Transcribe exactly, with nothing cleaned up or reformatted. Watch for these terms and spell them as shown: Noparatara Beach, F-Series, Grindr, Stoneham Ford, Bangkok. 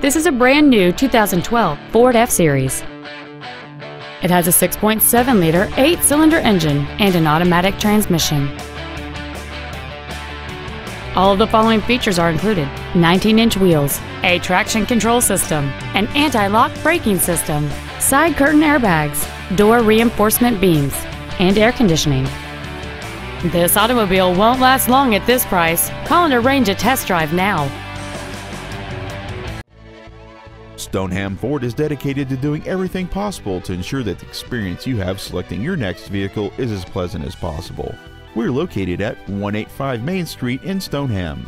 This is a brand new two thousand twelve Ford F-Series. It has a six point seven liter eight-cylinder engine and an automatic transmission. All of the following features are included: nineteen inch wheels, a traction control system, an anti-lock braking system, side curtain airbags, door reinforcement beams, and air conditioning. This automobile won't last long at this price. Call and arrange a test drive now. Stoneham Ford is dedicated to doing everything possible to ensure that the experience you have selecting your next vehicle is as pleasant as possible. We're located at one eighty-five Main Street in Stoneham.